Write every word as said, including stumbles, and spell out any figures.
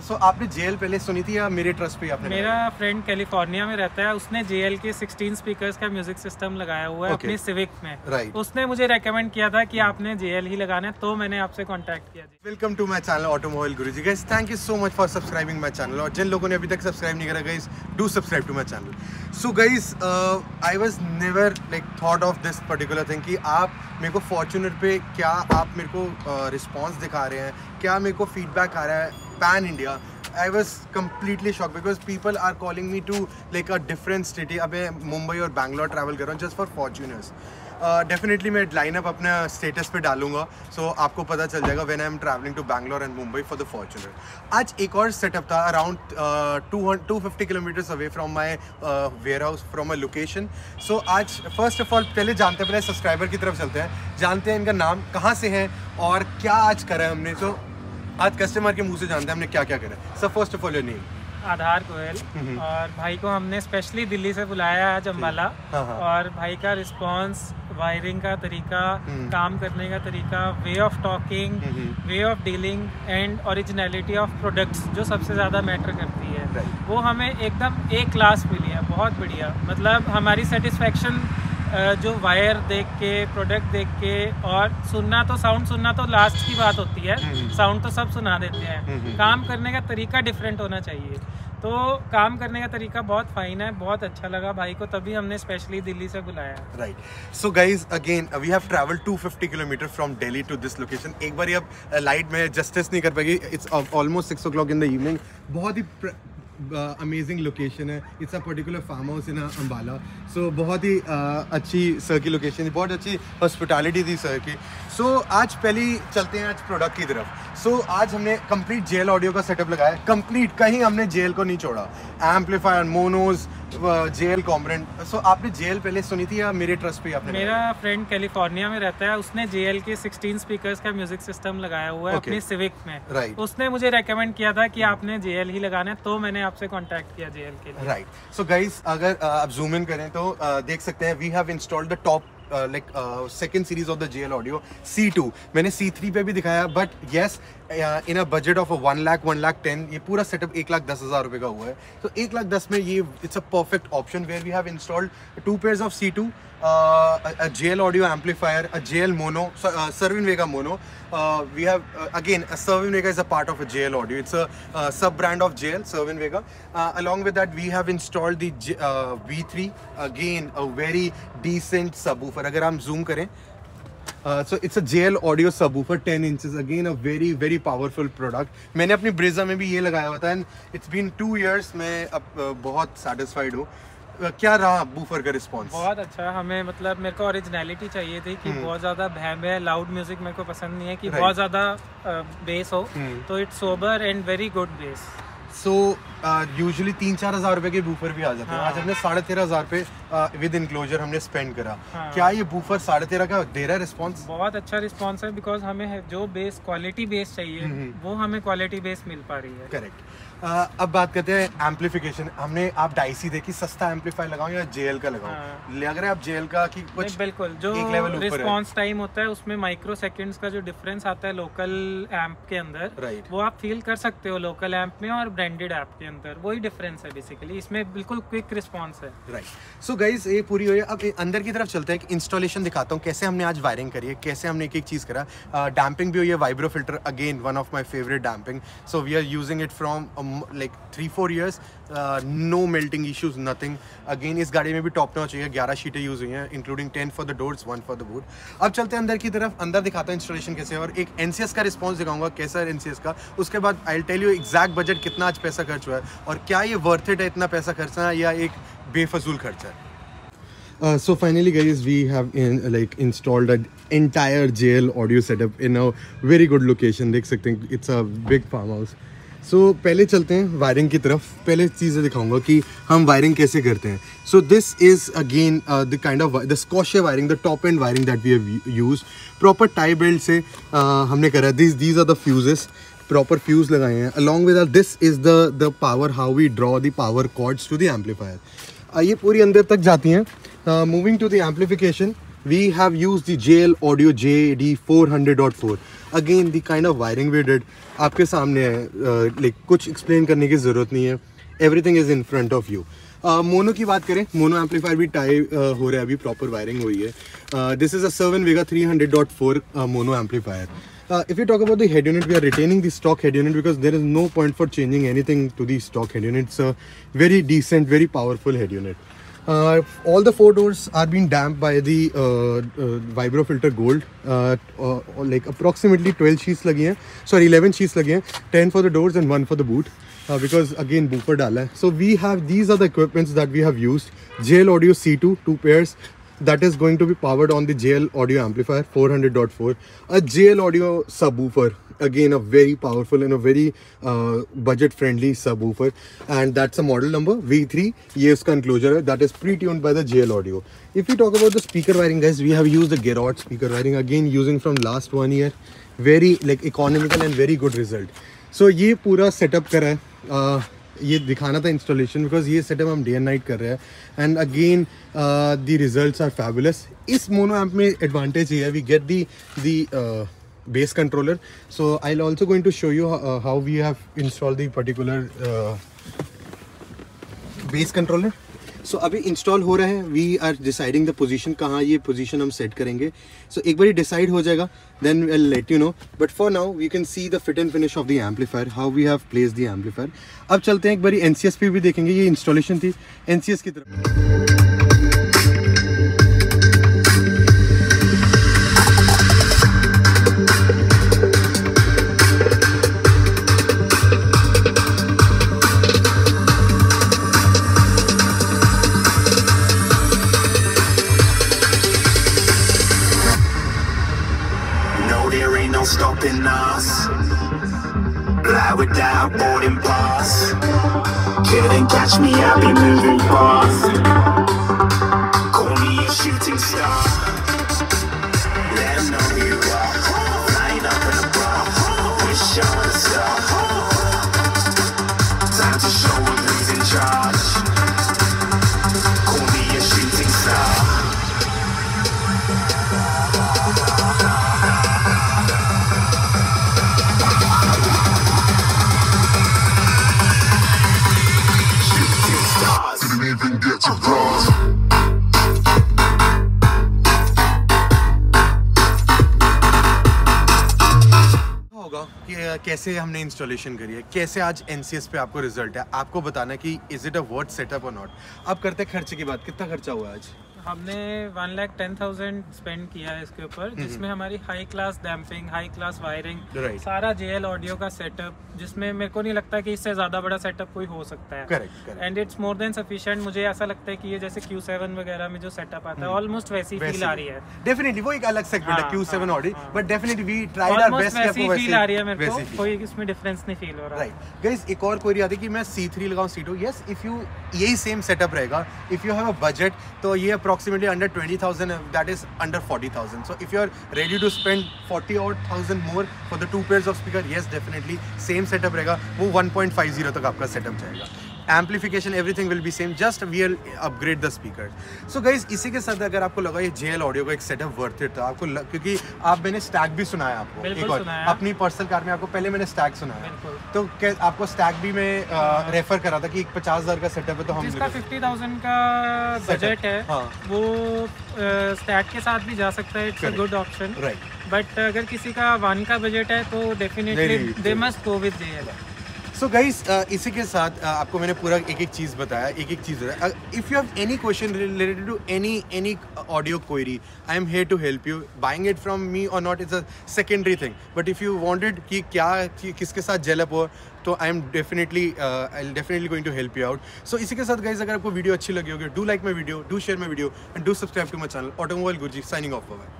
So, आपने JL पहले सुनी थी या मेरे ट्रस्ट पे आपने? मेरा फ्रेंड कैलिफोर्निया में रहता है, उसने जेएल के सोलह स्पीकर्स का म्यूजिक सिस्टम लगाया हुआ है okay. अपने सिविक में right. उसने मुझे रेकमेंड किया था कि आपने जेएल ही लगाना है, तो मैंने आपसे कांटेक्ट किया। Welcome to my channel automobile Guruji. Guys thank you so much for subscribing my channel, और जिन लोगों ने अभी तक सब्सक्राइब नहीं करा guys do subscribe to my channel. So guys I was never like thought of this particular thing कि आप मेरे को फॉर्च्यूनर पे क्या आप मेरे को रिस्पॉन्स uh, दिखा रहे हैं, क्या मेरे को फीडबैक आ रहा है pan India. I was completely shock because people are calling me to like a different city. अब मैं मुंबई और बैंगलोर ट्रैवल कर रहा हूँ जस्ट फॉर फॉर्च्यूनर्स। डेफिनेटली मैं लाइनअप अपना स्टेटस पे डालूंगा, सो so आपको पता चल जाएगा when I am travelling to Bangalore and Mumbai for the Fortuner. आज एक और सेटअप था around two two fifty kilometres away from my ware house, from my location. So आज फर्स्ट ऑफ ऑल पहले जानते हैं, पहले सब्सक्राइबर की तरफ चलते हैं, जानते हैं इनका नाम, कहाँ से हैं और क्या आज करा है हमने। तो so, आज कस्टमर के मुंह से जानते हैं हमने क्या क्या करा है। Sir first of all your name? Aadhar Goyal, और भाई को हमने स्पेशली दिल्ली से बुलाया आज अम्बाला। हाँ हाँ। और भाई का रिस्पांस, वायरिंग का तरीका, काम करने का तरीका, way of talking, way of dealing and originality of products जो सबसे ज़्यादा मैटर करती है right. वो हमें एकदम एक क्लास मिली है, बहुत बढ़िया। मतलब हमारी सेटिस्फेक्शन जो वायर देख के, प्रोडक्ट देख के, और सुनना तो साउंड सुनना तो लास्ट की बात होती है, साउंड तो सब सुना देते हैं, काम करने का तरीका डिफरेंट होना चाहिए। तो काम करने का तरीका बहुत फाइन है, बहुत अच्छा लगा भाई को, तभी हमने स्पेशली दिल्ली से बुलाया। Right, so guys again we have travelled two fifty kilometre from Delhi to this location. एक बार अब लाइट में जस्टिस नहीं कर पाएगी, it's almost six o'clock in the evening. बहुत ही अमेजिंग uh, लोकेशन है, it's a particular farm house in Ambala. So बहुत ही uh, अच्छी सर की लोकेशन थी, बहुत अच्छी हॉस्पिटैलिटी थी सर की। सो so, आज पहली चलते हैं आज प्रोडक्ट की तरफ। सो so, आज हमने कंप्लीट जेएल ऑडियो का सेटअप लगाया, कंप्लीट, कहीं हमने जेएल को नहीं छोड़ा। Amplifier, monos, JL component. So आपने जेएल पहले सुनी थी या मेरे ट्रस्ट पे आपने? मेरा फ्रेंड कैलिफोर्निया में रहता है, उसने जेएल के सोलह स्पीकर्स का म्यूजिक सिस्टम लगाया हुआ है okay. अपने सिविक में right. उसने मुझे रेकमेंड किया था कि आपने जेएल ही लगाना है, तो मैंने आपसे कांटेक्ट किया जेएल के लिए। राइट, सो गाइस अगर आप जूम इन करें तो uh, देख सकते हैं we have installed the top like second series of the JL audio C two. मैंने सी थ्री पे भी दिखाया, but yes in a budget of one lakh one lakh ten ये पूरा सेटअप एक लाख दस हज़ार रुपये का हुआ है। तो एक लाख दस में ये it's a perfect option where we have installed two pairs of C two, a JL audio amplifier, a JL mono, Cerwin Vega mono. We have again Cerwin Vega is a part of a JL audio, it's a sub brand of JL, Cerwin Vega. Along with that we have installed the V three, again a very decent subwoofer. अगर हम zoom करें so it's a JL audio subwoofer ten inches, again a very very powerful product. मैंने अपनी Brezza में भी ये लगाया हुआ था and it's been two years. मैं अब uh, बहुत सेटिस्फाइड हूँ। uh, क्या रहा बूफर का रिस्पांस? बहुत अच्छा। हमें मतलब मेरे को ओरिजिनलिटी चाहिए थी कि बहुत ज़्यादा भैम है, लाउड म्यूजिक मेरे को पसंद नहीं है, कि right. बहुत ज़्यादा बेस uh, हो, तो it's sober and very good bass. So usually तीन चार हज़ार रुपये के बूफर भी आ जाते हैं। हाँ। आज हमने साढ़े तेरह हज़ार रुपये विद इनक्लोजर हमने स्पेंड करा। हाँ। क्या ये बूफर साढ़े तेरह का दे रहा है रिस्पांस? बहुत अच्छा रिस्पांस है, बिकॉज हमें जो बेस क्वालिटी बेस चाहिए वो हमें क्वालिटी बेस मिल पा रही है। करेक्ट। Uh, अब बात करते हैं एम्पलीफिकेशन। हमने आप डाइसी देखी, सस्ता एम्पलीफायर लगाओ या जेएल का लगाओ? हाँ। लग रहा है आप जेएल का कि कुछ बिल्कुल जो रिस्पांस टाइम होता है उसमें माइक्रो सेकंड्स का जो डिफरेंस आता है लोकल एम्प के अंदर right. वो आप फील कर सकते हो लोकल एम्प में और ब्रांडेड एम्प के अंदर, वही डिफरेंस है बेसिकली। इसमें बिल्कुल क्विक रिस्पॉन्स है राइट। सो गाइज ये पूरी हुई है, अब अंदर की तरफ चलते हैं, एक इंस्टॉलेशन दिखाता हूँ कैसे हमने आज वायरिंग करी है, कैसे हमने एक एक चीज़ करा। डैम्पिंग uh, भी हुई है, Vibrofilter again one of my favourite damping. So we are using it from like three four years, no melting issues, nothing. Again इस गाड़ी में भी टॉप नॉच है, ग्यारह शीटें यूज हुई हैं including ten for the doors, one for the boot. अब चलते हैं अंदर की तरफ, अंदर दिखाता हूँ इंस्टॉलेशन कैसे, और एक एनसीएस का रिस्पॉन्स दिखाऊंगा कैसा है एनसीएस का। उसके बाद I will tell you exact budget कितना आज पैसा खर्च हुआ है और क्या ये वर्थ इट है इतना पैसा खर्चना या एक बेफजूल खर्चा है। Uh, so finally guys we have in, like installed an entire JL audio setup in a very good location. देख सकते हैं it's a big farmhouse. So so, पहले चलते हैं वायरिंग की तरफ। पहले चीज़ें दिखाऊंगा कि हम वायरिंग कैसे करते हैं। So this is again the kind of the Scosche wiring, the top end wiring that we have use. Proper tie belt से uh, हमने करा। This these are the fuses, proper fuse लगाए हैं। Along with this is the the power, how we draw the power cords to the amplifier. ये पूरी अंदर तक जाती हैं। Moving to the amplification we have use the JL audio J D four hundred dot four. Again the kind of wiring we did आपके सामने है, like कुछ एक्सप्लेन करने की ज़रूरत नहीं है, everything is in front of you. Mono की बात करें, मोनो एम्पलीफायर भी टाई uh, हो रहा है, अभी प्रॉपर वायरिंग हुई है। This is a Cerwin Vega three hundred dot four mono amplifier. Uh, if we talk about the head unit, we are retaining the stock head unit because there is no point for changing anything to the stock head unit. It's a very decent, very powerful head unit. Uh, all the four doors are being damped by the uh, uh, vibrofilter gold. Uh, uh, like approximately twelve sheets lagi hain, sorry eleven sheets lagi hain, ten for the doors and one for the boot. Uh, because again booper dala hai. So we have, these are the equipments that we have used. J L Audio C two, two pairs. That is going to be powered on the J L Audio amplifier four hundred point four, a J L Audio subwoofer, again a very powerful and a very uh, budget friendly subwoofer, and that's a model number V three. Yes, enclosure that is pre-tuned by the J L Audio. If we talk about the speaker wiring, guys, we have used the Gerard speaker wiring, again using from last one year, very like economical and very good result. So ye pura setup kara hai, uh, ये दिखाना था installation, because ये setup हम day and night कर रहे हैं, and again the results are fabulous. इस mono amp में एडवांटेज ये है, we get the the bass controller, so I will also going to show you how we have install the particular bass controller. So अभी install हो रहे हैं, we are deciding the position, कहाँ ये position हम set करेंगे। सो so, एक बार decide हो जाएगा, then we will let you know, but for now you can see the fit and finish of the amplifier, how we have place the amplifier. अब चलते हैं एक बार एनसीएस पे भी देखेंगे, ये इंस्टॉलेशन थी एनसीएस की तरफ। Stopping us, fly without boarding pass. Couldn't catch me, I'll be moving fast. Call me a shooting star. Let them know who you are. Flying up in a bar, wish I was a star. Time to show them who's in charge. Call me a shooting star. कैसे हमने installation करी है, कैसे आज NCS पे आपको result है, आपको बताना कि is it a worth setup or not. अब करते हैं खर्चे की बात, कितना खर्चा हुआ आज? हमने one lakh ten thousand spend किया है इसके ऊपर, जिसमें हमारी high class damping, high class wiring, right. सारा जेएल ऑडियो का सेटअप, जिसमें मेरे को नहीं लगता कि इससे ज्यादा बड़ा सेटअप कोई हो सकता है, and it's more than sufficient. मुझे ऐसा लगता है कि ये जैसे क्यू सेवन वगैरह में जो सेटअप आता है, ऑलमोस्ट वैसी फील आ रही है। डेफिनेटली वो एक अलग सेगमेंट है Q seven audio, but definitely we tried our best, वैसी फील आ रही है मेरे को, कोई इसमें डिफरेंस नहीं फील हो रहा। राइट गाइस, एक और क्वेरी आती है कि मैं सी थ्री लगाऊं C two? Yes, if you यही सेम सेटअप रहेगा, if you have a budget, तो ये approximately under twenty thousand, that is under forty thousand. So if you are ready to spend forty odd thousand more for the two pairs of speaker, yes, definitely same setup रहेगा, वो one point five zero तक आपका setup जाएगा। Amplification everything will be same, just we will upgrade the speakers. So guys, इसी के साथ अगर आपको लगा ये जेएल ऑडियो का एक सेटअप वर्थ इट था आपको, क्योंकि आप मैंने स्टैक भी सुनाया आपको, एक और अपनी पर्सनल कार में आपको पहले मैंने स्टैक सुनाया, तो आपको स्टैक भी मैं रेफर करा था कि एक पचास हज़ार का सेटअप है, तो हम फिफ्टी थाउजेंड का बजट है, हाँ, वो स्टैक uh, के साथ भी जा सकता है, it's a good option, right. But अगर किसी का वन का बजट है तो definitely they must go with JL. So so guys, uh, इसी के साथ uh, आपको मैंने पूरा एक एक चीज़ बताया, एक एक चीज़। If you have any question related to any any audio query, I am here to help you. Buying it from me or not is a secondary thing, but if you wanted कि क्या कि, किसके साथ जेलअप हो, तो I am definitely I am definitely going to help you out. So इसी के साथ गाइस, अगर आपको वीडियो अच्छी लगी होगी, do like my video, do share my video, and do subscribe to my channel automobile Guruji, signing of.